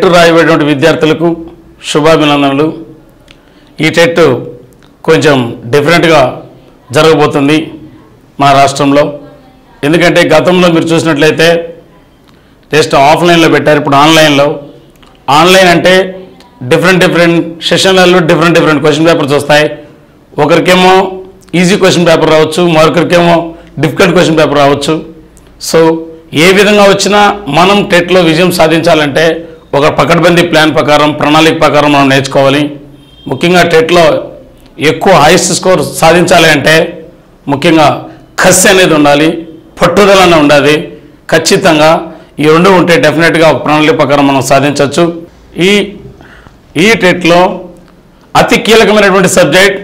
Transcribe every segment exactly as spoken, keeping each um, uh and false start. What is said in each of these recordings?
TET రాయబడిన విద్యార్థులకు శుభాభినందనలు. ఈ టెట్ కొంచెం డిఫరెంట్గా జరగబోతుంది మా రాష్ట్రంలో. ఎందుకంటే గతంలో మీరు చూసినట్లయితే టెస్ట్ ఆఫ్లైన్లో పెట్టారు, ఇప్పుడు ఆన్లైన్లో. ఆన్లైన్ అంటే డిఫరెంట్ డిఫరెంట్ సెషన్లలో డిఫరెంట్ డిఫరెంట్ క్వశ్చన్ పేపర్స్ వస్తాయి. ఒకరికేమో ఈజీ క్వశ్చన్ పేపర్ రావచ్చు, మరొకరికేమో డిఫికల్ట్ క్వశ్చన్ పేపర్ రావచ్చు. సో ఏ విధంగా వచ్చినా మనం టెట్లో విజయం సాధించాలంటే ఒక పకడ్బందీ ప్లాన్ ప్రకారం, ప్రణాళిక ప్రకారం మనం నేర్చుకోవాలి. ముఖ్యంగా టెట్లో ఎక్కువ హైయెస్ట్ స్కోర్ సాధించాలి అంటే ముఖ్యంగా కసి అనేది ఉండాలి, పట్టుదలనే ఉండాలి. ఖచ్చితంగా ఈ రెండు ఉంటే డెఫినెట్గా ఒక ప్రణాళిక ప్రకారం మనం సాధించవచ్చు. ఈ ఈ టెట్లో అతి కీలకమైనటువంటి subject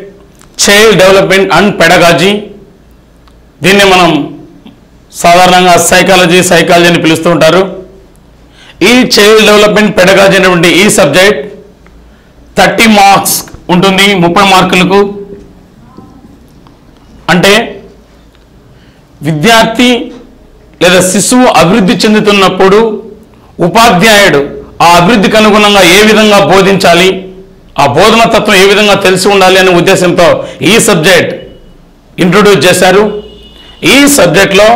child development and pedagogy. దీన్ని మనం సాధారణంగా సైకాలజీ సైకాలజీ అని పిలుస్తూ ఉంటారు. ఈ చైల్డ్ డెవలప్మెంట్ పెడగాజీ అనేటువంటి ఈ సబ్జెక్ట్ థర్టీ మార్క్స్ ఉంటుంది, ముప్పై మార్కులకు. అంటే విద్యార్థి లేదా శిశువు అభివృద్ధి చెందుతున్నప్పుడు ఉపాధ్యాయుడు ఆ అభివృద్ధికి అనుగుణంగా ఏ విధంగా బోధించాలి, ఆ బోధన తత్వం ఏ విధంగా తెలిసి ఉండాలి అనే ఉద్దేశంతో ఈ సబ్జెక్ట్ ఇంట్రొడ్యూస్ చేశారు. ఈ సబ్జెక్ట్లో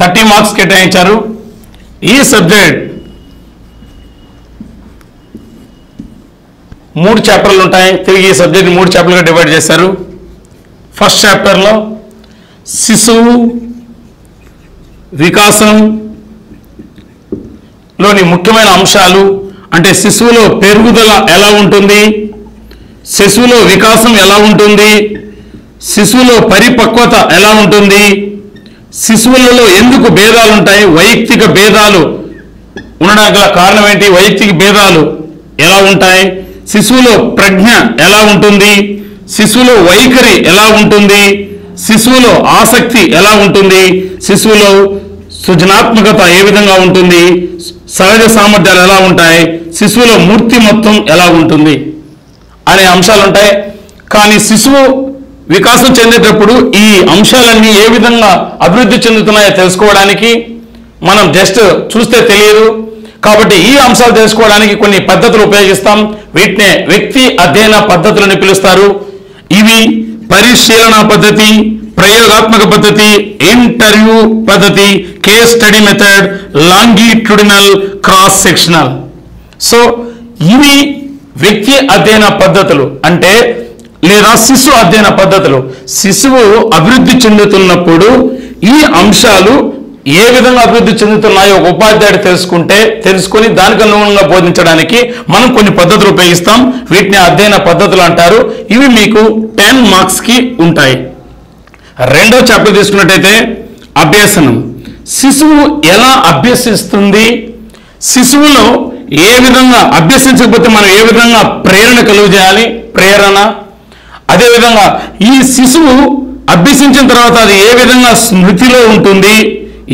థర్టీ మార్క్స్ కేటాయించారు. ఈ సబ్జెక్ట్ మూడు చాప్టర్లు ఉంటాయి. తిరిగి ఈ సబ్జెక్ట్ని మూడు చాప్టర్లుగా డివైడ్ చేశారు. ఫస్ట్ చాప్టర్లో శిశువు వికాసంలోని ముఖ్యమైన అంశాలు, అంటే శిశువులో పెరుగుదల ఎలా ఉంటుంది, శిశువులో వికాసం ఎలా ఉంటుంది, శిశువులో పరిపక్వత ఎలా ఉంటుంది, శిశువులలో ఎందుకు భేదాలు ఉంటాయి, వైయక్తిక భేదాలు ఉండడానికి గల కారణం ఏంటి, వైయక్తిక భేదాలు ఎలా ఉంటాయి, శిశువులో ప్రజ్ఞ ఎలా ఉంటుంది, శిశువులో వైఖరి ఎలా ఉంటుంది, శిశువులో ఆసక్తి ఎలా ఉంటుంది, శిశువులో సృజనాత్మకత ఏ విధంగా ఉంటుంది, సహజ సామర్థ్యాలు ఎలా ఉంటాయి, శిశువులో మూర్తిమత్వం ఎలా ఉంటుంది అనే అంశాలు ఉంటాయి. కానీ శిశువు వికాసం చెందేటప్పుడు ఈ అంశాలన్నీ ఏ విధంగా అభివృద్ధి చెందుతున్నాయో తెలుసుకోవడానికి మనం జస్ట్ చూస్తే తెలియదు. కాబట్టి ఈ అంశాలు తెలుసుకోవడానికి కొన్ని పద్ధతులు ఉపయోగిస్తాం. వీటినే వ్యక్తి అధ్యయన పద్ధతులని పిలుస్తారు. ఇవి పరిశీలన పద్ధతి, ప్రయోగాత్మక పద్ధతి, ఇంటర్వ్యూ పద్ధతి, case study method, longitudinal, cross sectional. So ఇవి వ్యక్తి అధ్యయన పద్ధతులు అంటే లేదా శిశు అధ్యయన పద్ధతులు. శిశువు అభివృద్ధి చెందుతున్నప్పుడు ఈ అంశాలు ఏ విధంగా అభివృద్ధి చెందుతున్నాయో ఒక ఉపాధ్యాయుడు తెలుసుకుంటే తెలుసుకుని దానికి అనుగుణంగా బోధించడానికి మనం కొన్ని పద్ధతులు ఉపయోగిస్తాం. వీటిని అధ్యయన పద్ధతులు అంటారు. ఇవి మీకు టెన్ మార్క్స్కి ఉంటాయి. రెండో చాప్టర్ తీసుకున్నట్టయితే అభ్యసనం. శిశువు ఎలా అభ్యసిస్తుంది, శిశువులో ఏ విధంగా అభ్యసించకపోతే మనం ఏ విధంగా ప్రేరణ కలుగు చేయాలి, ప్రేరణ. అదేవిధంగా ఈ శిశువు అభ్యసించిన తర్వాత అది ఏ విధంగా స్మృతిలో ఉంటుంది,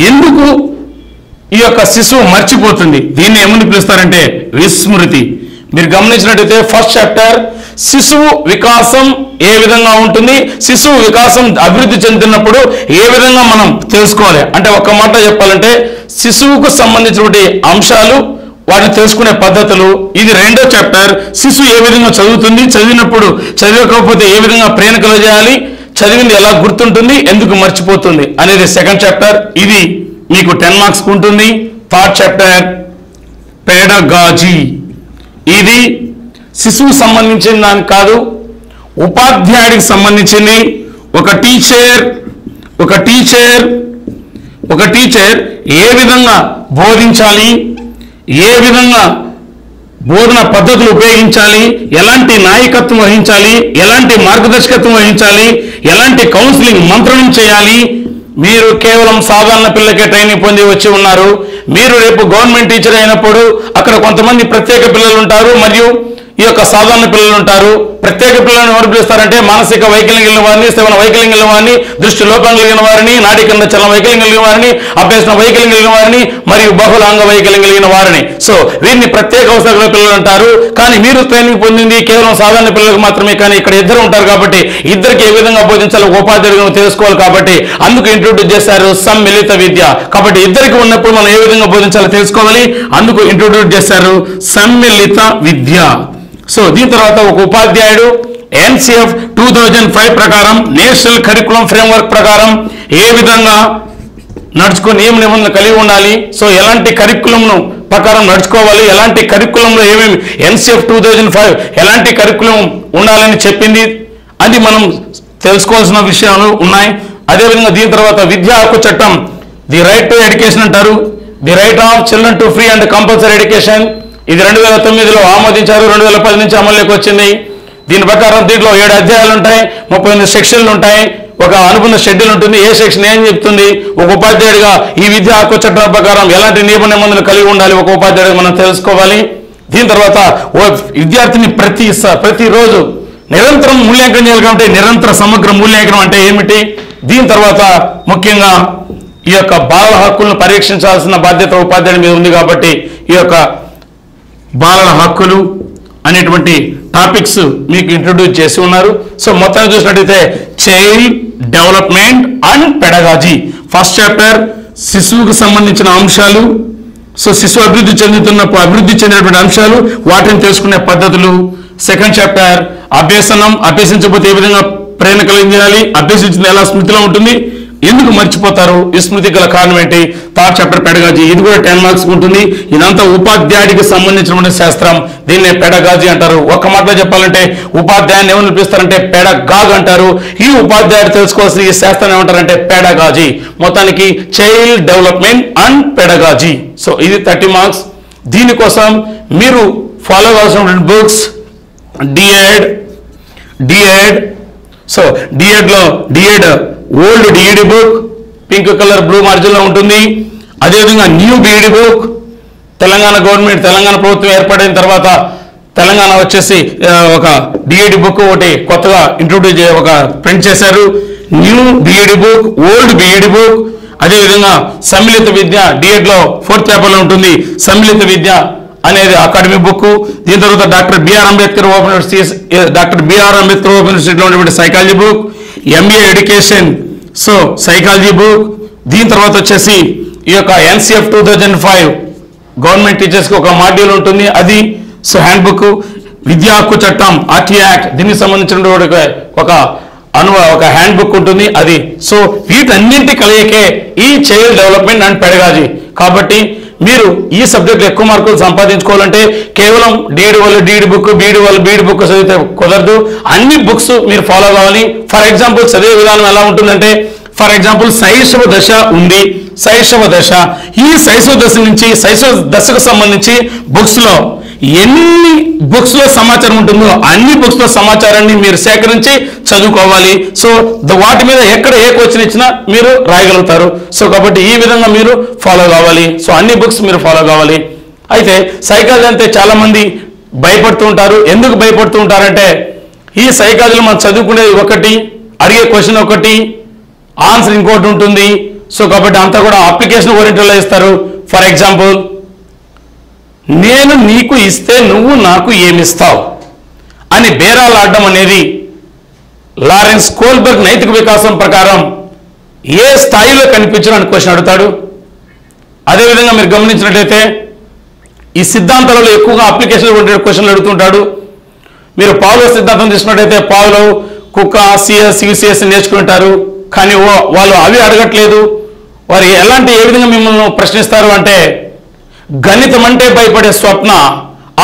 ఎందుకు ఈ యొక్క శిశువు మర్చిపోతుంది, దీన్ని ఏమని పిలుస్తారంటే విస్మృతి. మీరు గమనించినట్టయితే ఫస్ట్ చాప్టర్ శిశువు వికాసం ఏ విధంగా ఉంటుంది, శిశువు వికాసం అభివృద్ధి చెందినప్పుడు ఏ విధంగా మనం తెలుసుకోవాలి. అంటే ఒక్క మాట చెప్పాలంటే శిశువుకు సంబంధించినటువంటి అంశాలు, వాటిని తెలుసుకునే పద్ధతులు. ఇది రెండో చాప్టర్. శిశువు ఏ విధంగా చదువుతుంది, చదివినప్పుడు చదివకపోతే ఏ విధంగా ప్రేరణ కలుగజేయాలి, చదివింది ఎలా గుర్తుంటుంది, ఎందుకు మర్చిపోతుంది అనేది సెకండ్ చాప్టర్. ఇది మీకు టెన్ మార్క్స్ ఉంటుంది. Third chapter pedagogy. ఇది శిశువు సంబంధించిన దానికి కాదు, ఉపాధ్యాయుడికి సంబంధించింది. ఒక టీచర్ ఒక టీచర్ ఒక టీచర్ ఏ విధంగా బోధించాలి, ఏ విధంగా బోధన పద్ధతులు ఉపయోగించాలి, ఎలాంటి నాయకత్వం వహించాలి, ఎలాంటి మార్గదర్శకత్వం వహించాలి, ఎలాంటి కౌన్సిలింగ్ మంత్రణం చేయాలి. మీరు కేవలం సాధారణ పిల్లకే ట్రైనింగ్ పొంది వచ్చి ఉన్నారు. మీరు రేపు గవర్నమెంట్ టీచర్ అయినప్పుడు అక్కడ కొంతమంది ప్రత్యేక పిల్లలు ఉంటారు మరియు ఈ ఈ యొక్క సాధారణ పిల్లలు ఉంటారు. ప్రత్యేక పిల్లలను ఎవరు పిలుస్తారంటే మానసిక వైకల్యం కలిగిన వారిని, శ్రవణ వైకల్యం కలిగిన వారిని, దృష్టి లోపం కలిగిన వారిని, నాడి కింద చలన వైకల్యం కలిగిన వారిని, అభ్యసన వైకల్యం కలిగిన వారిని మరియు బహుళాంగ వైకల్యం కలిగిన వారిని. సో వీరిని ప్రత్యేక అవసరాల పిల్లలు అంటారు. కానీ మీరు ట్రైనింగ్ పొందింది కేవలం సాధారణ పిల్లలకు మాత్రమే. కానీ ఇక్కడ ఇద్దరు ఉంటారు కాబట్టి ఇద్దరికి ఏ విధంగా బోధించాలో ఉపాధ్యాయులు తెలుసుకోవాలి. కాబట్టి అందుకు ఇంట్రొడ్యూస్ చేశారు సమ్మిళిత విద్య. కాబట్టి ఇద్దరికి ఉన్నప్పుడు మనం ఏ విధంగా బోధించాలో తెలుసుకోవాలి. అందుకు ఇంట్రొడ్యూస్ చేశారు సమ్మిళిత విద్య. సో దీని తర్వాత ఒక ఉపాధ్యాయుడు ఎన్సిఎఫ్ టూ థౌజండ్ ఫైవ్ ప్రకారం, నేషనల్ కరికులం ఫ్రేమ్వర్క్ ప్రకారం ఏ విధంగా నడుచుకుని నియమ నిబంధనలు కలిగి ఉండాలి. సో ఎలాంటి కరికులంను ప్రకారం నడుచుకోవాలి, ఎలాంటి కరికులంలో ఏమేమి ఎన్సిఎఫ్ టూ థౌజండ్ ఫైవ్ ఎలాంటి కరికులం ఉండాలని చెప్పింది, అది మనం తెలుసుకోవాల్సిన విషయాలు ఉన్నాయి. అదేవిధంగా దీని తర్వాత విద్యా హక్కు చట్టం, ది రైట్ టు ఎడ్యుకేషన్ అంటారు, the right of children to free and compulsory education. ఇది రెండు వేల తొమ్మిదిలో ఆమోదించారు, రెండు వేల పది నుంచి అమలులోకి వచ్చింది. దీని ప్రకారం దీంట్లో ఏడు అధ్యాయాలు ఉంటాయి, ముప్పై ఎనిమిది సెక్షన్లు ఉంటాయి, ఒక అనుబంధ షెడ్యూల్ ఉంటుంది. ఏ సెక్షన్ ఏం చెప్తుంది, ఒక ఉపాధ్యాయుడిగా ఈ విద్యా హక్కు చట్టం ప్రకారం ఎలాంటి నియమ నిబంధనలు కలిగి ఉండాలి ఒక ఉపాధ్యాయుడిగా మనం తెలుసుకోవాలి. దీని తర్వాత విద్యార్థిని ప్రతి ప్రతిరోజు నిరంతరం మూల్యాంకనం చేయాలి. కాబట్టి నిరంతర సమగ్ర మూల్యాంకనం అంటే ఏమిటి, దీని తర్వాత ముఖ్యంగా ఈ యొక్క బాలల హక్కులను పరీక్షించాల్సిన బాధ్యత ఉపాధ్యాయుడి మీద ఉంది. కాబట్టి ఈ యొక్క బాలల హక్కులు అనేటువంటి టాపిక్స్ మీకు ఇంట్రొడ్యూస్ చేసి ఉన్నారు. సో మొత్తం చూసినట్టయితే child development and pedagogy first chapter శిశువుకు సంబంధించిన అంశాలు. సో శిశువు అభివృద్ధి చెందుతున్నప్పుడు అభివృద్ధి చెందినటువంటి అంశాలు, వాటిని తెలుసుకునే పద్ధతులు. సెకండ్ చాప్టర్ అభ్యసనం, అభ్యసించకపోతే ఏ విధంగా ప్రేరణ కలిగించాలి, అభ్యసించింది ఎలా స్మృతిలో ఉంటుంది, ఎందుకు మర్చిపోతారు, ఈ స్మృతి గల కారణం ఏంటి. థర్డ్ చాప్టర్ పెడగాజీ, ఇది కూడా టెన్ మార్క్స్ ఉంటుంది. ఇదంతా ఉపాధ్యాయుడికి సంబంధించినటువంటి శాస్త్రం, దీన్నే పెడగాజీ అంటారు. ఒక్క మాటలో చెప్పాలంటే ఉపాధ్యాయుని ఏమని పిలుస్తారంటే పెడగాగ్ అంటారు. ఈ ఉపాధ్యాయుడు తెలుసుకోవాల్సిన ఈ శాస్త్రం ఏమంటారంటే పెడగాజీ. మొత్తానికి child development and pedagogy. So ఇది థర్టీ మార్క్స్. దీనికోసం మీరు ఫాలో కావాల్సినటువంటి బుక్స్ డిఎడ్ డిఎడ్ సో డిఎడ్లో DEd old DEd book pink colour blue మార్జిన్లో ఉంటుంది. అదేవిధంగా new BEd book, Telangana government Telangana ప్రభుత్వం ఏర్పడిన తర్వాత తెలంగాణ వచ్చేసి ఒక డిఈడి బుక్ ఒకటి కొత్తగా ఇంట్రొడ్యూస్ ఒక ప్రింట్ చేశారు. New BEd book, old BEd book. అదేవిధంగా సమ్మిళిత విద్య డిఎడ్లో ఫోర్త్ పేపర్లో ఉంటుంది సమ్మిళిత విద్య అనేది అకాడమీ బుక్. దీని తర్వాత doctor BR Ambedkar open university doctor BR Ambedkar open యూనివర్సిటీలో ఉన్నటువంటి psychology book, MA education so psychology book. దీని తర్వాత వచ్చేసి ఈ యొక్క NCF two thousand five government టీచర్స్కి ఒక మాడ్యూల్ ఉంటుంది, అది సో హ్యాండ్ బుక్. విద్యా హక్కు చట్టం ఆర్టీ యాక్ట్, దీనికి సంబంధించిన ఒక అను ఒక హ్యాండ్ బుక్ ఉంటుంది, అది. సో వీటన్నింటి కలయికే ఈ చైల్డ్ డెవలప్మెంట్ అండ్ పెడగాజీ. కాబట్టి మీరు ఈ సబ్జెక్టులో ఎక్కువ మార్కులు సంపాదించుకోవాలంటే కేవలం డీడి వాళ్ళు డీడి బుక్, బీడి వాళ్ళు బీడి బుక్ చదివితే కుదరదు. అన్ని బుక్స్ మీరు ఫాలో కావాలి. ఫర్ ఎగ్జాంపుల్ చదివే విధానం ఎలా ఉంటుందంటే, ఫర్ ఎగ్జాంపుల్ శైశవ దశ ఉంది, శైశవ దశ ఈ శైశవ దశ నుంచి శైశవ దశకు సంబంధించి బుక్స్లో ఎన్ని బుక్స్లో సమాచారం ఉంటుందో అన్ని బుక్స్లో సమాచారాన్ని మీరు సేకరించి చదువుకోవాలి. సో వాటి మీద ఎక్కడ ఏ క్వశ్చన్ ఇచ్చినా మీరు రాయగలుగుతారు. సో కాబట్టి ఈ విధంగా మీరు ఫాలో కావాలి. సో అన్ని బుక్స్ మీరు ఫాలో కావాలి. అయితే సైకాలజీ అంటే చాలామంది భయపడుతూ ఉంటారు. ఎందుకు భయపడుతూ ఉంటారంటే ఈ సైకాలజీలో మనం చదువుకునేది ఒకటి, అడిగే క్వశ్చన్ ఒకటి, ఆన్సర్ ఇంకోటి ఉంటుంది. సో కాబట్టి అంతా కూడా అప్లికేషన్ ఓరియంటెడ్లో ఇస్తారు. ఫర్ ఎగ్జాంపుల్ నేను నీకు ఇస్తే నువ్వు నాకు ఏమిస్తావు అని బేరాలు ఆడడం అనేది లారెన్స్ కోల్బర్గ్ నైతిక వికాసం ప్రకారం ఏ స్థాయిలో కనిపించిన అని క్వశ్చన్ అడుగుతాడు. అదేవిధంగా మీరు గమనించినట్లయితే ఈ సిద్ధాంతాలలో ఎక్కువగా అప్లికేషన్లు ఉండే క్వశ్చన్లు అడుగుతుంటాడు. మీరు పావులో సిద్ధాంతం తీసుకున్నట్టయితే పావులో కుక్క సిఎస్ యూసిఎస్ నేర్చుకుంటారు. కానీ వాళ్ళు అవి అడగట్లేదు. వారు ఎలాంటి ఏ విధంగా మిమ్మల్ని ప్రశ్నిస్తారు అంటే, గణితం అంటే భయపడే స్వప్న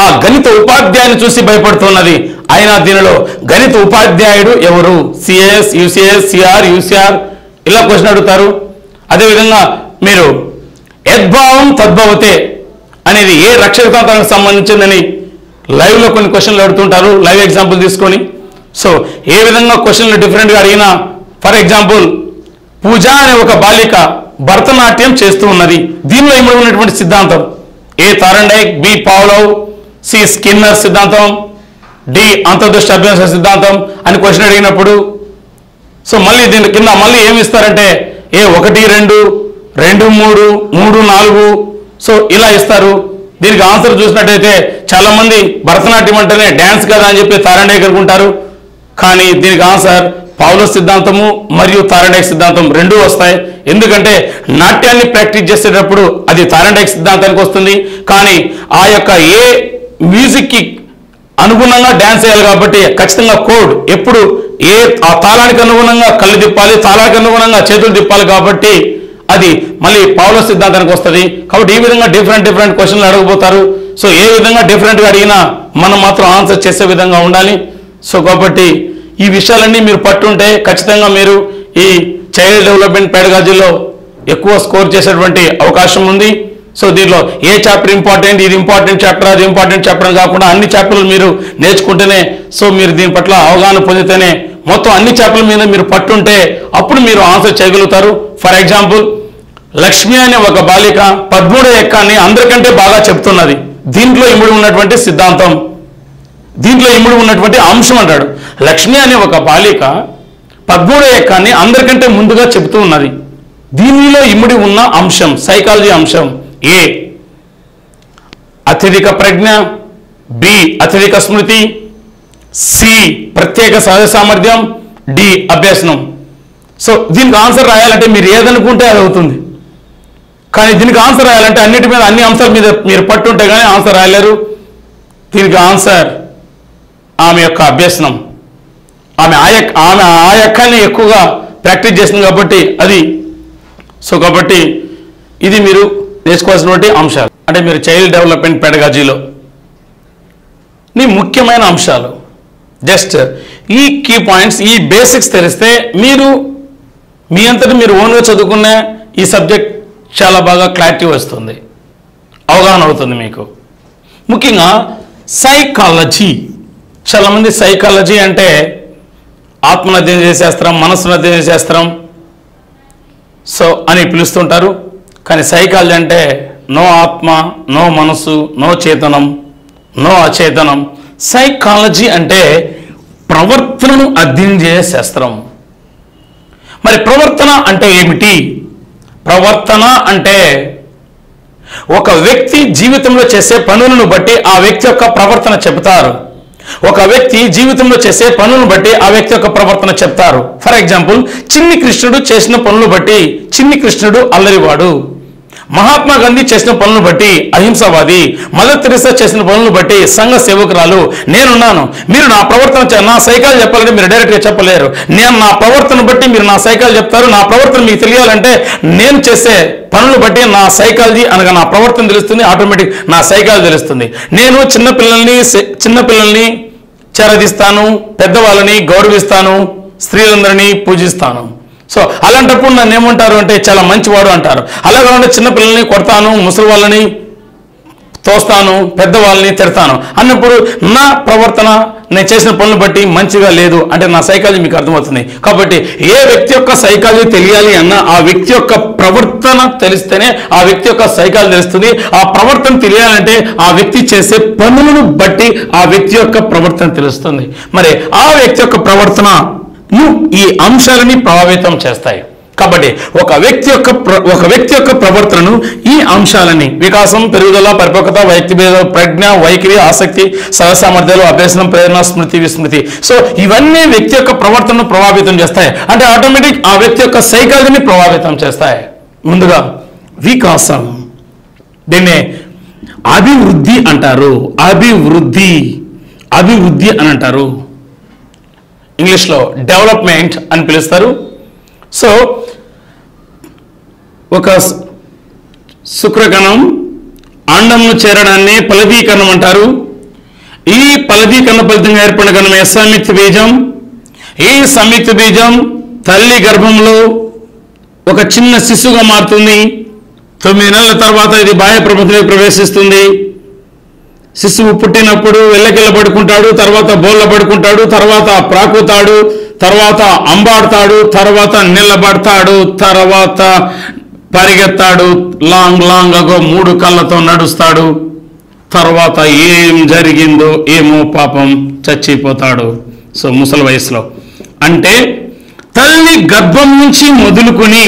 ఆ గణిత ఉపాధ్యాయుని చూసి భయపడుతున్నది. అయినా దీనిలో గణిత ఉపాధ్యాయుడు ఎవరు, సిఎస్ యూసిఎస్ సిఆర్ యూసిఆర్ ఇలా క్వశ్చన్ అడుగుతారు. అదేవిధంగా మీరు యద్భావం తద్భవతే అనేది ఏ రక్షకాంతానికి సంబంధించిందని లైవ్లో కొన్ని క్వశ్చన్లు అడుగుతుంటారు, లైవ్ ఎగ్జాంపుల్ తీసుకొని. సో ఏ విధంగా క్వశ్చన్లు డిఫరెంట్గా అడిగినా, ఫర్ ఎగ్జాంపుల్ పూజ అనే ఒక బాలిక భరతనాట్యం చేస్తూ ఉన్నది, దీనిలో ఇమిడి సిద్ధాంతం A Thorndike, B Pavlov, C Skinner సిద్ధాంతం, డి అంతర్దృష్టి అభ్యాస సిద్ధాంతం అని క్వశ్చన్ అడిగినప్పుడు సో మళ్ళీ దీని కింద మళ్ళీ ఏమి ఇస్తారంటే ఏ ఒకటి రెండు రెండు మూడు మూడు నాలుగు సో ఇలా ఇస్తారు. దీనికి ఆన్సర్ చూసినట్టయితే చాలామంది భరతనాట్యం అంటేనే డ్యాన్స్ కదా అని చెప్పి తారండే కనుకుంటారు. కానీ దీనికి ఆన్సర్ పౌల సిద్ధాంతము మరియు తారండే సిద్ధాంతం రెండూ వస్తాయి. ఎందుకంటే నాట్యాన్ని ప్రాక్టీస్ చేసేటప్పుడు అది తారండే సిద్ధాంతానికి వస్తుంది. కానీ ఆ యొక్క ఏ మ్యూజిక్కి అనుగుణంగా డ్యాన్స్ చేయాలి కాబట్టి ఖచ్చితంగా కోడ్ ఎప్పుడు ఏ ఆ తాళానికి అనుగుణంగా కళ్ళు తిప్పాలి, తాళానికి అనుగుణంగా చేతులు తిప్పాలి. కాబట్టి అది మళ్ళీ పౌల సిద్ధాంతానికి వస్తుంది. కాబట్టి ఈ విధంగా డిఫరెంట్ డిఫరెంట్ క్వశ్చన్లు అడగబోతారు. సో ఏ విధంగా డిఫరెంట్గా అడిగినా మనం మాత్రం ఆన్సర్ చేసే విధంగా ఉండాలి. సో కాబట్టి ఈ విషయాలన్నీ మీరు పట్టుంటే ఖచ్చితంగా మీరు ఈ చైల్డ్ డెవలప్మెంట్ పెడగాజీలో ఎక్కువ స్కోర్ చేసేటువంటి అవకాశం ఉంది. సో దీనిలో ఏ చాప్టర్ ఇంపార్టెంట్, ఇది ఇంపార్టెంట్ చాప్టర్, అది ఇంపార్టెంట్ చాప్టర్ కాకుండా అన్ని చాప్టర్లు మీరు నేర్చుకుంటేనే సో మీరు దీని పట్ల అవగాహన పొందితేనే మొత్తం అన్ని చాప్టర్ల మీద మీరు పట్టుంటే అప్పుడు మీరు ఆన్సర్ చేయగలుగుతారు. ఫర్ ఎగ్జాంపుల్, లక్ష్మి అనే ఒక బాలిక పదమూడో ఎక్కాన్ని అందరికంటే బాగా చెప్తున్నది. దీంట్లో ఇముడి ఉన్నటువంటి సిద్ధాంతం, దీంట్లో ఇముడి ఉన్నటువంటి అంశం అంటాడు. లక్ష్మి అనే ఒక బాలిక పదమూడో ఎక్కాన్ని అందరికంటే ముందుగా చెప్తూ ఉన్నది. దీనిలో ఇముడి ఉన్న అంశం, సైకాలజీ అంశం ఏ అత్యధిక ప్రజ్ఞ, బి అత్యధిక స్మృతి, సి ప్రత్యేక సహజ సామర్థ్యం, డి అభ్యాసనం. సో దీనికి ఆన్సర్ రాయాలంటే మీరు ఏదనుకుంటే అది అవుతుంది. కానీ దీనికి ఆన్సర్ రాయాలంటే అన్నిటి మీద అన్ని అంశాల మీద మీరు పట్టుంటే కానీ ఆన్సర్ రాయలేరు. దీనికి ఆన్సర్ ఆమె యొక్క అభ్యసనం. ఆమె ఆయా ఆమె ఆ యొక్కనే ఎక్కువగా ప్రాక్టీస్ చేసింది కాబట్టి అది. సో కాబట్టి ఇది మీరు నేర్చుకోవాల్సినటువంటి అంశాలు. అంటే మీరు చైల్డ్ డెవలప్మెంట్ పెడగాజీలో నీ ముఖ్యమైన అంశాలు జస్ట్ ఈ కీ పాయింట్స్, ఈ బేసిక్స్ తెలిస్తే మీరు మీ అంతటి మీరు ఓన్గా చదువుకునే ఈ సబ్జెక్ట్ చాలా బాగా క్లారిటీ వస్తుంది, అవగాహన అవుతుంది మీకు. ముఖ్యంగా సైకాలజీ, చాలామంది సైకాలజీ అంటే ఆత్మను అధ్యయనం చేసేస్తాం, మనస్సును అధ్యయనం చేస్తాం సో అని పిలుస్తుంటారు. కానీ సైకాలజీ అంటే నో ఆత్మ, నో మనసు, నో చేతనం, నో అచేతనం. సైకాలజీ అంటే ప్రవర్తనను అధ్యయనం చేసే శాస్త్రం. మరి ప్రవర్తన అంటే ఏమిటి? ప్రవర్తన అంటే ఒక వ్యక్తి జీవితంలో చేసే పనులను బట్టి ఆ వ్యక్తి యొక్క ప్రవర్తన చెప్తారు. ఒక వ్యక్తి జీవితంలో చేసే పనులను బట్టి ఆ వ్యక్తి యొక్క ప్రవర్తన చెప్తారు. ఫర్ ఎగ్జాంపుల్, చిన్ని కృష్ణుడు చేసిన పనులు బట్టి చిన్ని కృష్ణుడు అల్లరివాడు, మహాత్మా గాంధీ చేసిన పనులను బట్టి అహింసవాది, మదర్ తెరిసా చేసిన పనులను బట్టి సంఘ సేవకురాలు. నేనున్నాను, మీరు నా ప్రవర్తన నా సైకాలజీ చెప్పాలంటే మీరు డైరెక్ట్గా చెప్పలేరు. నేను నా ప్రవర్తన బట్టి మీరు నా సైకాలజీ చెప్తారు. నా ప్రవర్తన మీకు తెలియాలంటే నేను చేసే పనులు బట్టి నా సైకాలజీ అనగా నా ప్రవర్తన తెలుస్తుంది, ఆటోమేటిక్ నా సైకాలజీ తెలుస్తుంది. నేను చిన్నపిల్లల్ని చిన్నపిల్లల్ని చేరదీస్తాను, పెద్దవాళ్ళని గౌరవిస్తాను, స్త్రీలందరినీ పూజిస్తాను. సో అలాంటప్పుడు నన్ను ఏమంటారు అంటే చాలా మంచివాడు అంటారు. అలా కాకుండా చిన్నపిల్లల్ని కొడతాను, ముసలి వాళ్ళని తోస్తాను, పెద్దవాళ్ళని తిడతాను అన్నప్పుడు నా ప్రవర్తన నేను చేసిన పనులు బట్టి మంచిగా లేదు అంటే నా సైకాలజీ మీకు అర్థమవుతుంది. కాబట్టి ఏ వ్యక్తి యొక్క సైకాలజీ తెలియాలి అన్న ఆ వ్యక్తి యొక్క ప్రవర్తన తెలిస్తేనే ఆ వ్యక్తి యొక్క సైకాలజీ తెలుస్తుంది. ఆ ప్రవర్తన తెలియాలంటే ఆ వ్యక్తి చేసే పనులను బట్టి ఆ వ్యక్తి యొక్క ప్రవర్తన తెలుస్తుంది. మరి ఆ వ్యక్తి యొక్క ప్రవర్తన ఈ అంశాలని ప్రభావితం చేస్తాయి. కాబట్టి ఒక వ్యక్తి యొక్క ఒక వ్యక్తి యొక్క ప్రవర్తనను ఈ అంశాలని వికాసం, పెరుగుదల, పరిపక్వత, వ్యక్తి ప్రజ్ఞ, వైఖరి, ఆసక్తి, సహజ సామర్థ్యాలు, అభ్యసనం, ప్రేరణ, స్మృతి, విస్మృతి సో ఇవన్నీ వ్యక్తి యొక్క ప్రవర్తనను ప్రభావితం చేస్తాయి. అంటే ఆటోమేటిక్ ఆ వ్యక్తి యొక్క సైకాలజీని ప్రభావితం చేస్తాయి. ముందుగా వికాసం, దీన్నే అభివృద్ధి అంటారు. అభివృద్ధి అభివృద్ధి అని అంటారు, ఇంగ్లీష్లో డెవలప్మెంట్ అని పిలుస్తారు. సో ఒక శుక్రకణం అండంను చేరడాన్ని ఫలదీకరణం అంటారు. ఈ ఫలదీకరణ ఫలితంగా ఏర్పడిన కణమే సంయుక్త బీజం. ఈ సంయుక్త బీజం తల్లి గర్భంలో ఒక చిన్న శిశువుగా మారుతుంది. తొమ్మిది నెలల తర్వాత ఇది బాహ్య ప్రపంచంలోకి ప్రవేశిస్తుంది. శిశువు పుట్టినప్పుడు వెళ్ళకెళ్ళ పడుకుంటాడు, తర్వాత బోళ్ళ పడుకుంటాడు, తర్వాత ప్రాకుతాడు, తర్వాత అంబాడతాడు, తర్వాత నిలబడతాడు, తర్వాత పరిగెత్తాడు, లాంగ్ లాంగ్ అగో మూడు కళ్ళతో నడుస్తాడు, తర్వాత ఏం జరిగిందో ఏమో పాపం చచ్చిపోతాడు. సో ముసలి వయసులో అంటే తల్లి గర్భం నుంచి మొదలుకొని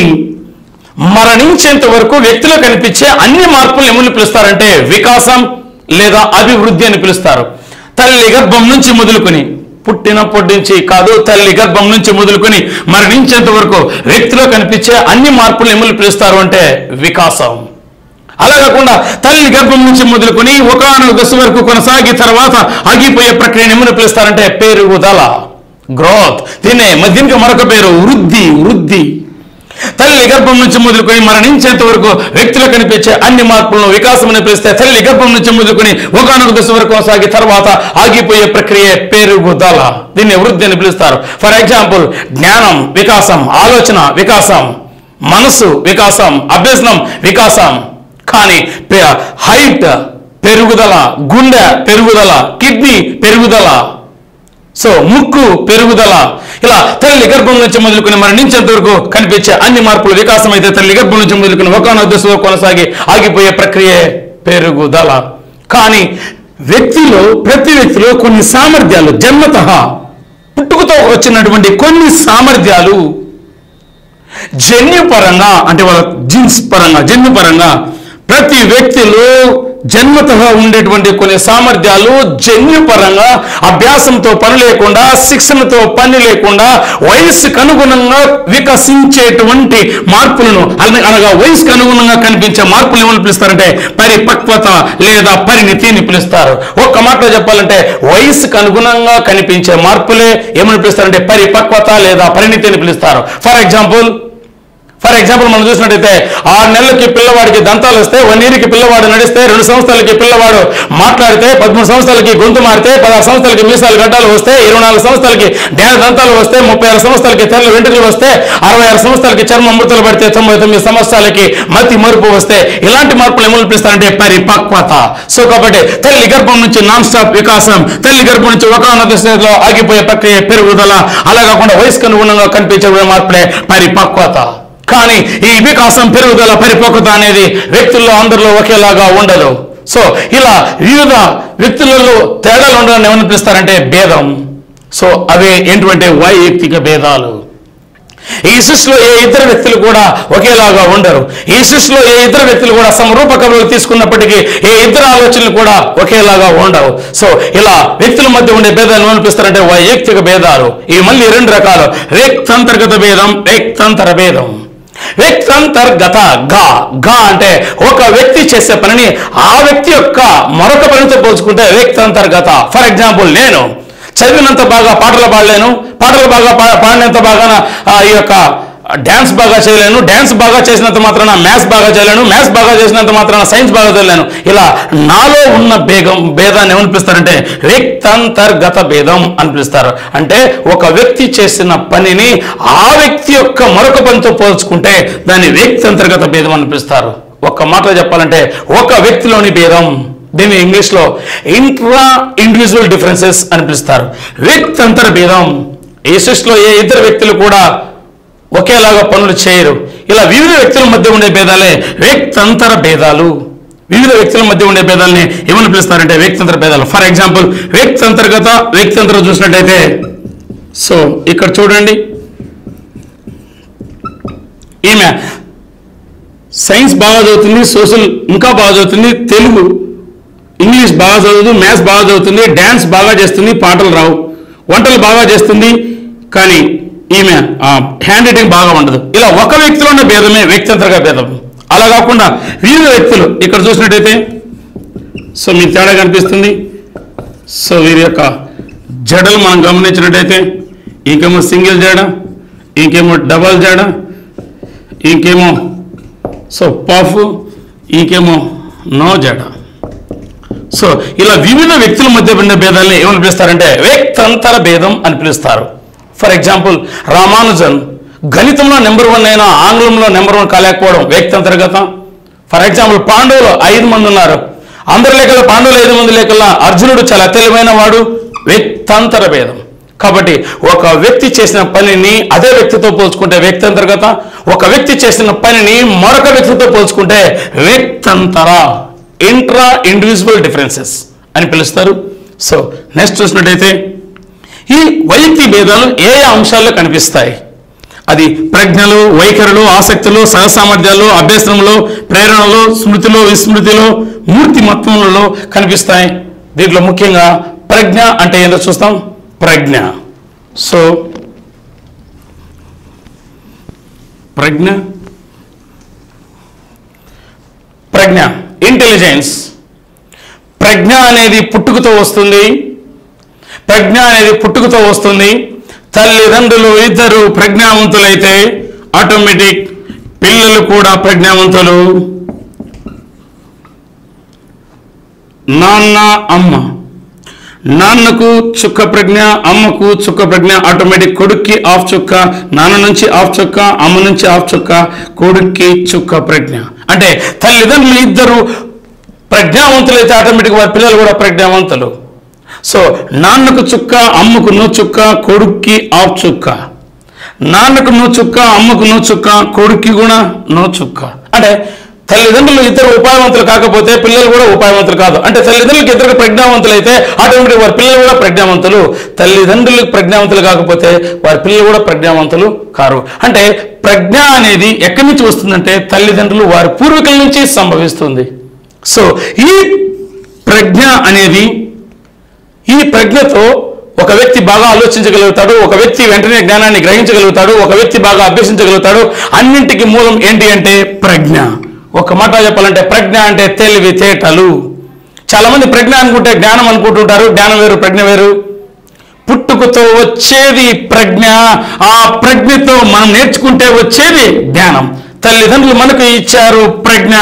మరణించేంత వరకు వ్యక్తిలో కనిపించే అన్ని మార్పులను ఏమని పిలుస్తారంటే వికాసం లేదా అభివృద్ధి అని పిలుస్తారు. తల్లి గర్భం నుంచి మొదలుకొని పుట్టినప్పటి నుంచి కాదు, తల్లి గర్భం నుంచి మొదలుకొని మరణించేంత వరకు వ్యక్తిలో కనిపించే అన్ని మార్పులను ఏమని పిలుస్తారు అంటే వికాసం. అలా కాకుండా తల్లి గర్భం నుంచి మొదలుకొని ఒకనొక దశ వరకు కొనసాగి తర్వాత ఆగిపోయే ప్రక్రియను ఏమని పిలుస్తారంటే పెరుగుదల, గ్రోత్. దీనే మధ్యంగా మరొక పేరు వృద్ధి. వృద్ధి తల్లి గర్భం నుంచి మొదలుకొని మరణించేంత వరకు వ్యక్తిలో కనిపించే అన్ని మార్పులను వికాసం అని పిలిస్తే తల్లి గర్భం నుంచి మొదలుకొని ఒకనొక దశ వరకు కొనసాగి తర్వాత ఆగిపోయే ప్రక్రియ పెరుగుదల. దీన్ని వృద్ధి అని పిలుస్తారు. ఫర్ ఎగ్జాంపుల్ జ్ఞానం వికాసం, ఆలోచన వికాసం, మనసు వికాసం, అభ్యసనం వికాసం. కానీ హైట్ పెరుగుదల, గుండె పెరుగుదల, కిడ్నీ పెరుగుదల, సో ముక్కు పెరుగుదల. ఇలా తల్లి గర్భం నుంచి మొదలుకొని మరణించేంత వరకు కనిపించే అన్ని మార్పులు వికాసం అయితే తల్లి గర్భం నుంచి మొదలుకొని ఒకనొక దశలో కొనసాగి ఆగిపోయే ప్రక్రియ పెరుగుదల. కానీ వ్యక్తిలో ప్రతి వ్యక్తిలో కొన్ని సామర్థ్యాలు, జన్మతః పుట్టుకతో వచ్చినటువంటి కొన్ని సామర్థ్యాలు జన్యుపరంగా అంటే వాళ్ళ జీన్స్ పరంగా జన్యుపరంగా ప్రతి వ్యక్తిలో జన్మతః ఉండేటువంటి కొన్ని సామర్థ్యాలు జన్యుపరంగా అభ్యాసంతో పని లేకుండా శిక్షణతో పని లేకుండా వయస్సుకు అనుగుణంగా వికసించేటువంటి మార్పులను అనగా వయస్సుకు అనుగుణంగా కనిపించే మార్పులను ఏమని పిలుస్తారంటే పరిపక్వత లేదా పరిణితిని పిలుస్తారు. ఒక్క మాటలో చెప్పాలంటే వయస్సుకు అనుగుణంగా కనిపించే మార్పులే ఏమని పిలుస్తారంటే పరిపక్వత లేదా పరిణితిని పిలుస్తారు. ఫర్ ఎగ్జాంపుల్ ఫర్ ఎగ్జాంపుల్ మనం చూసినట్టయితే ఆరు నెలలకి పిల్లవాడికి దంతాలు వస్తే, వన్ ఇయర్కి పిల్లవాడు నడిస్తే, రెండు సంవత్సరాలకి పిల్లవాడు మాట్లాడితే, పదమూడు సంవత్సరాలకి గొంతు మారితే, పదహారు సంవత్సరాలకి మీసాలు గడ్డాలు వస్తే, ఇరవై నాలుగు సంవత్సరాలకి డ్యాన దంతాలు వస్తే, ముప్పై ఆరు సంవత్సరాలకి తెల్ల వెంట్రుకలు వస్తే, అరవై ఆరు సంవత్సరాలకి చర్మ ముడతలు పడితే, తొంభై తొమ్మిది సంవత్సరాలకి మతి మరుపు వస్తే ఇలాంటి మార్పులు ఏమని పిలుస్తారంటే పరిపక్వత. సో కాబట్టి తల్లి గర్భం నుంచి నాన్ స్టాప్ వికాసం, తల్లి గర్భం నుంచి ఒకనొక దశలో ఆగిపోయే ప్రక్రియ పెరుగుదల, అలా కాకుండా వయసుకు అనుగుణంగా కనిపించే మార్పులే పరిపక్వత. కానీ ఈ వికాసం పెరుగుదల పరిపక్వత అనేది వ్యక్తుల్లో అందరిలో ఒకేలాగా ఉండదు. సో ఇలా వివిధ వ్యక్తులలో తేడాలు ఉండడాన్ని ఏమని పిలుస్తారంటే భేదం. సో అవే ఏంటంటే వైయక్తిక భేదాలు. ఈ సృష్టిలో ఏ ఇద్దరు వ్యక్తులు కూడా ఒకేలాగా ఉండరు. ఈ సృష్టిలో ఏ ఇద్దరు వ్యక్తులు కూడా సమరూపకంలో తీసుకున్నప్పటికీ ఏ ఇద్దరు ఆలోచనలు కూడా ఒకేలాగా ఉండవు. సో ఇలా వ్యక్తుల మధ్య ఉండే భేదాలు అనిపిస్తారంటే వైయక్తిక భేదాలు. ఇవి మళ్ళీ రెండు రకాలు, వ్యక్తాంతర్గత భేదం, వ్యక్తాంతర భేదం. వ్యక్తాంతర్గత గా గా అంటే ఒక వ్యక్తి చేసే పనిని ఆ వ్యక్తి యొక్క మరొక పనితో పోల్చుకుంటే వ్యక్తాంతర్గత. ఫర్ ఎగ్జాంపుల్ నేను చదివినంత బాగా పాటలు పాడలేను, పాటలు బాగా పాడినంత బాగా ఈ యొక్క డ్యాన్స్ బాగా చేయలేను, డ్యాన్స్ బాగా చేసినంత మాత్రాన మ్యాథ్స్ బాగా చేయలేను, మ్యాథ్స్ బాగా చేసినంత మాత్రాన సైన్స్ బాగా చేయలేను. ఇలా నాలో ఉన్న భేదం భేదాన్ని ఏమనిపిస్తారంటే వ్యక్తాంతర్గత భేదం అనిపిస్తారు. అంటే ఒక వ్యక్తి చేసిన పనిని ఆ వ్యక్తి యొక్క మరొక పనితో పోల్చుకుంటే దాన్ని వ్యక్తాంతర్గత భేదం అనిపిస్తారు. ఒక్క మాటలో చెప్పాలంటే ఒక వ్యక్తిలోని భేదం, దీన్ని ఇంగ్లీష్లో ఇంట్రా ఇండివిజువల్ డిఫరెన్సెస్ అనిపిస్తారు. వ్యక్తాంతర భేదం, ఈ సృష్టిలో ఏ ఇద్దరు వ్యక్తులు కూడా ఒకేలాగా పనులు చేయరు. ఇలా వివిధ వ్యక్తుల మధ్య ఉండే భేదాలే వ్యక్తాంతర భేదాలు. వివిధ వ్యక్తుల మధ్య ఉండే భేదాలని ఏమని పిలుస్తారంటే వ్యక్తాంతర భేదాలు. ఫర్ ఎగ్జాంపుల్ వ్యక్తాంతర్గత వ్యక్తాంతరం చూసినట్టయితే సో ఇక్కడ చూడండి, ఈమె సైన్స్ బాగా చదువుతుంది, సోషల్ ఇంకా బాగా చదువుతుంది, తెలుగు ఇంగ్లీష్ బాగా చదువుతుంది, మ్యాథ్స్ బాగా చదువుతుంది, డ్యాన్స్ బాగా చేస్తుంది, పాటలు రావు, వంటలు బాగా చేస్తుంది, కానీ ఈమె హ్యాండ్ రైటింగ్ బాగా ఉండదు. ఇలా ఒక వ్యక్తిలో ఉన్న భేదమే వ్యక్తాంతర్గత భేదం. అలా కాకుండా వివిధ వ్యక్తులు ఇక్కడ చూసినట్టయితే సో మీకు తేడా కనిపిస్తుంది. సో వీరి యొక్క జడలు మనం గమనించినట్టయితే ఇంకేమో సింగిల్ జడ, ఇంకేమో డబల్ జడ, ఇంకేమో సో పఫ్, ఇంకేమో నో జడ. సో ఇలా వివిధ వ్యక్తుల మధ్య ఉన్న భేదాలని ఏమని పిలుస్తారంటే వ్యక్తాంతర భేదం అని పిలుస్తారు. ఫర్ ఎగ్జాంపుల్ రామానుజన్ గణితంలో నెంబర్ వన్ అయినా ఆంగ్లంలో నెంబర్ వన్ కాలేకపోవడం వ్యక్తాంతర్గతం. ఫర్ ఎగ్జాంపుల్ పాండవులు ఐదు మంది ఉన్నారు, అందరి లెక్కల పాండవులు ఐదు మంది లెక్కల అర్జునుడు చాలా తెలివైన వాడు, వ్యక్తాంతర భేదం. కాబట్టి ఒక వ్యక్తి చేసిన పనిని అదే వ్యక్తితో పోల్చుకుంటే వ్యక్తాంతర్గత, ఒక వ్యక్తి చేసిన పనిని మరొక వ్యక్తితో పోల్చుకుంటే వ్యక్తాంతర. ఇంట్రా ఇండివిజువల్ డిఫరెన్సెస్ అని పిలుస్తారు. సో నెక్స్ట్ చూసినట్టయితే ఈ వ్యక్తి భేదాలు ఏ అంశాల్లో కనిపిస్తాయి? అది ప్రజ్ఞలు, వైఖరులు, ఆసక్తులు, సహసామర్థ్యాలు, అభ్యసనంలో, ప్రేరణలో, స్మృతిలో, విస్మృతిలో, మూర్తిమత్వంలో కనిపిస్తాయి. దీంట్లో ముఖ్యంగా ప్రజ్ఞ అంటే ఏంటో చూస్తాం. ప్రజ్ఞ, సో ప్రజ్ఞ ప్రజ్ఞ ఇంటెలిజెన్స్. ప్రజ్ఞ అనేది పుట్టుకతో వస్తుంది. ప్రజ్ఞ అనేది పుట్టుకతో వస్తుంది తల్లిదండ్రులు ఇద్దరు ప్రజ్ఞావంతులైతే ఆటోమేటిక్ పిల్లలు కూడా ప్రజ్ఞావంతులు. నాన్న అమ్మ, నాన్నకు చుక్క ప్రజ్ఞ, అమ్మకు చుక్క ప్రజ్ఞ, ఆటోమేటిక్ కొడుక్కి ఆఫ్ చుక్క, నాన్న నుంచి ఆఫ్ చుక్క, అమ్మ నుంచి ఆఫ్ చుక్క, కొడుక్కి చుక్క ప్రజ్ఞ. అంటే తల్లిదండ్రులు ఇద్దరు ప్రజ్ఞావంతులైతే ఆటోమేటిక్ వారి పిల్లలు కూడా ప్రజ్ఞావంతులు. సో నాన్నకు చుక్క, అమ్మకు నో చుక్క, కొడుక్కి ఆఫ్ చుక్క, నాన్నకు నో చుక్క, అమ్మకు నో చుక్క, కొడుక్కి కూడా నో చుక్క. అంటే తల్లిదండ్రులు ఇద్దరు ఉపాయవంతులు కాకపోతే పిల్లలు కూడా ఉపాయవంతులు కాదు. అంటే తల్లిదండ్రులకు ఇద్దరు ప్రజ్ఞావంతులు అయితే ఆటోమేటిక్ వారి పిల్లలు కూడా ప్రజ్ఞావంతులు. తల్లిదండ్రులకు ప్రజ్ఞావంతులు కాకపోతే వారి పిల్లలు కూడా ప్రజ్ఞావంతులు కారు. అంటే ప్రజ్ఞ అనేది ఎక్కడి నుంచి వస్తుందంటే తల్లిదండ్రులు వారి పూర్వీకుల నుంచి సంభవిస్తుంది. సో ఈ ప్రజ్ఞ అనేది, ఈ ప్రజ్ఞతో ఒక వ్యక్తి బాగా ఆలోచించగలుగుతాడు, ఒక వ్యక్తి వెంటనే జ్ఞానాన్ని గ్రహించగలుగుతాడు, ఒక వ్యక్తి బాగా అభ్యసించగలుగుతాడు. అన్నింటికి మూలం ఏంటి అంటే ప్రజ్ఞ. ఒక మాట చెప్పాలంటే ప్రజ్ఞ అంటే తెలివితేటలు. చాలామంది ప్రజ్ఞ అనుకుంటే జ్ఞానం అనుకుంటుంటారు. జ్ఞానం వేరు, ప్రజ్ఞ వేరు. పుట్టుకతో వచ్చేది ప్రజ్ఞ, ఆ ప్రజ్ఞతో మనం నేర్చుకుంటే వచ్చేది జ్ఞానం. తల్లిదండ్రులు మనకు ఇచ్చారు ప్రజ్ఞ,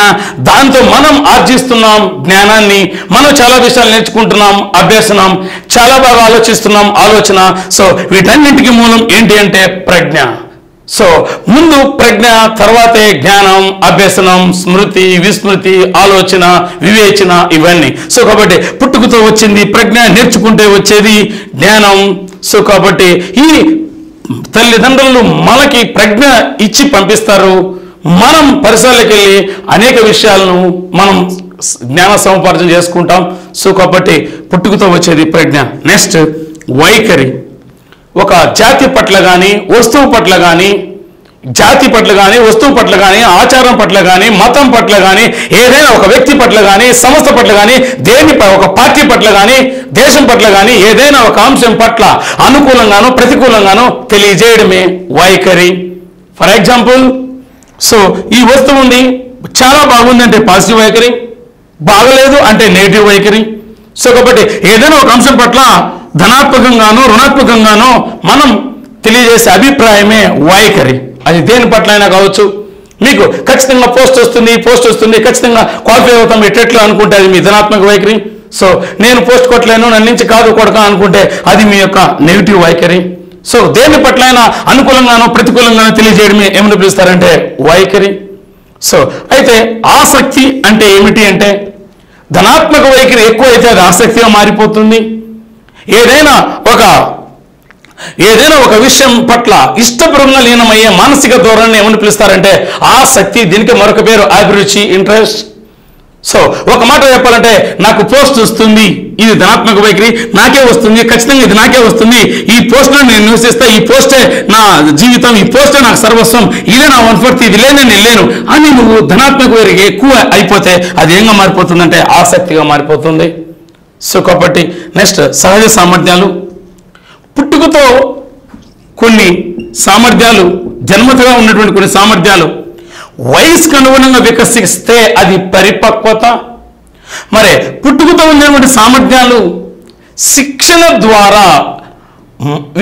దాంతో మనం ఆర్జిస్తున్నాం జ్ఞానాన్ని, మనం చాలా విషయాలు నేర్చుకుంటున్నాం, అభ్యసనం, చాలా బాగా ఆలోచిస్తున్నాం, ఆలోచన. సో వీటన్నింటికి మూలం ఏంటి అంటే ప్రజ్ఞ. సో ముందు ప్రజ్ఞ, తర్వాతే జ్ఞానం, అభ్యసనం, స్మృతి, విస్మృతి, ఆలోచన, వివేచన, ఇవన్నీ. సో కాబట్టి పుట్టుకతో వచ్చింది ప్రజ్ఞ, నేర్చుకుంటే వచ్చేది జ్ఞానం. సో కాబట్టి ఈ తల్లిదండ్రులు మనకి ప్రజ్ఞ ఇచ్చి పంపిస్తారు. మనం పరిసరాలకు వెళ్ళి అనేక విషయాలను మనం జ్ఞాన సముపార్జన చేసుకుంటాం. సో కాబట్టి పుట్టుకతో వచ్చేది ప్రజ్ఞ. నెక్స్ట్ వైఖరి. ఒక జాతి పట్ల కానీ, వస్తువు పట్ల కానీ, జాతి పట్ల కానీ, వస్తువు పట్ల కానీ, ఆచారం పట్ల కానీ, మతం పట్ల కానీ, ఏదైనా ఒక వ్యక్తి పట్ల కానీ, సంస్థ పట్ల కానీ, దేని ఒక పార్టీ పట్ల కానీ, దేశం పట్ల కానీ, ఏదైనా ఒక అంశం పట్ల అనుకూలంగానో ప్రతికూలంగానో తెలియజేయడమే వైఖరి. ఫర్ ఎగ్జాంపుల్, సో ఈ వస్తువు ఉంది, చాలా బాగుంది అంటే పాజిటివ్ వైఖరి, బాగలేదు అంటే నెగిటివ్ వైఖరి. సో కాబట్టి ఏదైనా ఒక అంశం పట్ల ధనాత్మకంగానో రుణాత్మకంగానో మనం తెలియజేసే అభిప్రాయమే వైఖరి. అది దేని పట్ల అయినా కావచ్చు. మీకు ఖచ్చితంగా పోస్ట్ వస్తుంది, పోస్ట్ వస్తుంది, ఖచ్చితంగా క్వాలిఫై అవుతాం ఎట్లా అనుకుంటే అది మీ ధనాత్మక వైఖరి. సో నేను పోస్ట్ కొట్టలేను, నన్ను నుంచి కాదు కొడక అనుకుంటే అది మీ యొక్క నెగిటివ్ వైఖరి. సో దేని పట్ల అయినా అనుకూలంగానో ప్రతికూలంగానో తెలియజేయడమే ఏమని పిలుస్తారంటే వైఖరి. సో అయితే ఆసక్తి అంటే ఏమిటి అంటే ధనాత్మక వైఖరి ఎక్కువైతే అది ఆసక్తిగా మారిపోతుంది. ఏదైనా ఒక ఏదైనా ఒక విషయం పట్ల ఇష్టపూర్వంగా లీనమయ్యే మానసిక ధోరణి ఏమని పిలుస్తారంటే ఆసక్తి. దీనికి మరొక పేరు అభిరుచి, ఇంట్రెస్ట్. సో ఒక మాట చెప్పాలంటే నాకు పోస్ట్ వస్తుంది, ఇది ధనాత్మక వైఖరి, నాకే వస్తుంది, ఖచ్చితంగా ఇది నాకే వస్తుంది, ఈ పోస్ట్లో నేను నివసిస్తా, ఈ పోస్టే నా జీవితం, ఈ పోస్టే నాకు సర్వస్వం, ఇదే నా వన్ఫోర్త్, ఇది లేని నేను లేను అని నువ్వు ధనాత్మక వైఖరి ఎక్కువ అయిపోతే అది ఏంగా మారిపోతుందంటే ఆసక్తిగా మారిపోతుంది. సో కాబట్టి నెక్స్ట్ సహజ సామర్థ్యాలు. పుట్టుకతో కొన్ని సామర్థ్యాలు, జన్మతగా ఉన్నటువంటి కొన్ని సామర్థ్యాలు వయసుకు అనుగుణంగా వికసిస్తే అది పరిపక్వత. మరి పుట్టుకతో ఉన్నటువంటి సామర్థ్యాలు శిక్షణ ద్వారా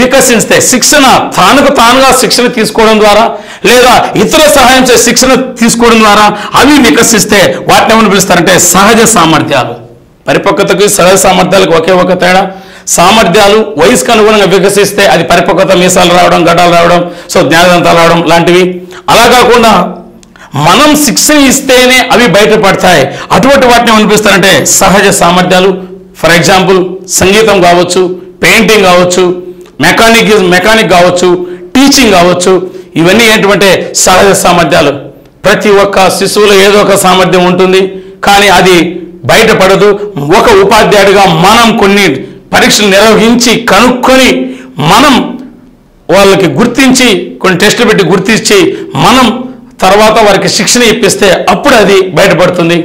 వికసిస్తే, శిక్షణ తానుకు తానుగా శిక్షణ తీసుకోవడం ద్వారా లేదా ఇతర సహాయంతో శిక్షణ తీసుకోవడం ద్వారా అవి వికసిస్తే వాటిని ఏమని పిలుస్తారంటే సహజ సామర్థ్యాలు. పరిపక్వతకి సహజ సామర్థ్యాలకు ఒకే ఒక తేడా. సామర్థ్యాలు వయసుకు అనుగుణంగా వికసిస్తే అది పరిపక్వత, మీసాలు రావడం, గడ్డాలు రావడం, సో జ్ఞానదంతాలు రావడం లాంటివి. అలా కాకుండా మనం శిక్షణ ఇస్తేనే అవి బయటపడతాయి. అటువంటి వాటిని అనిపిస్తారంటే సహజ సామర్థ్యాలు. ఫర్ ఎగ్జాంపుల్, సంగీతం కావచ్చు, పెయింటింగ్ కావచ్చు, మెకానిక్ మెకానిక్ కావచ్చు, టీచింగ్ కావచ్చు, ఇవన్నీ ఏంటంటే సహజ సామర్థ్యాలు. ప్రతి ఒక్క శిశువులో ఏదో ఒక సామర్థ్యం ఉంటుంది, కానీ అది బయటపడదు. ఒక ఉపాధ్యాయుడిగా మనం కొన్ని పరీక్షలు నిర్వహించి కనుక్కొని మనం వాళ్ళకి గుర్తించి కొన్ని టెస్టులు పెట్టి గుర్తించి మనం తర్వాత వారికి శిక్షణ ఇప్పిస్తే అప్పుడు అది బయటపడుతుంది.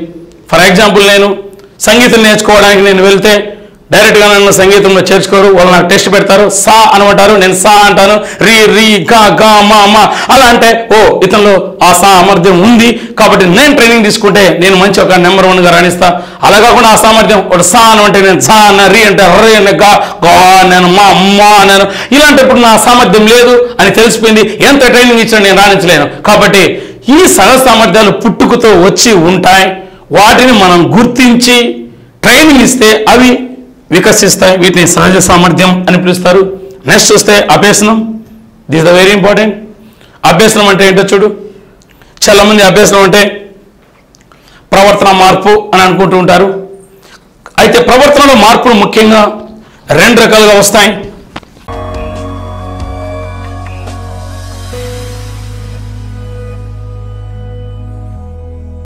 ఫర్ ఎగ్జాంపుల్, నేను సంగీతం నేర్చుకోవడానికి నేను వెళ్తే డైరెక్ట్గా నన్ను సంగీతంలో చేర్చుకోరు. వాళ్ళు నాకు టెస్ట్ పెడతారు, సా అనమంటారు, నేను సా అంటాను, రీ రీ గా గా మా మా అలా అంటే ఓ ఇతనిలో ఆ సా సామర్థ్యం ఉంది కాబట్టి నేను ట్రైనింగ్ తీసుకుంటే నేను మంచి ఒక నెంబర్ వన్గా రాణిస్తా. అలా కాకుండా ఆ సామర్థ్యం ఒక సా అని అంటే నేను సా అన్న, రీ అంటే రే అన్న, గా గా నేను మా అమ్మ అన్నాను, ఇలాంటప్పుడు నా సామర్థ్యం లేదు అని తెలిసిపోయింది. ఎంత ట్రైనింగ్ ఇచ్చినా నేను రాణించలేను. కాబట్టి ఈ సహజ సామర్థ్యాలు పుట్టుకతో వచ్చి ఉంటాయి. వాటిని మనం గుర్తించి ట్రైనింగ్ ఇస్తే అవి వికసిస్తాయి. వీటిని సహజ సామర్థ్యం అని పిలుస్తారు. నెక్స్ట్ వస్తే అభ్యసనం. This the very important. అభ్యసనం అంటే ఏంటో చూడు. చాలామంది అభ్యసనం అంటే ప్రవర్తన మార్పు అని అనుకుంటూ ఉంటారు. అయితే ప్రవర్తనలో మార్పులు ముఖ్యంగా రెండు రకాలుగా వస్తాయి.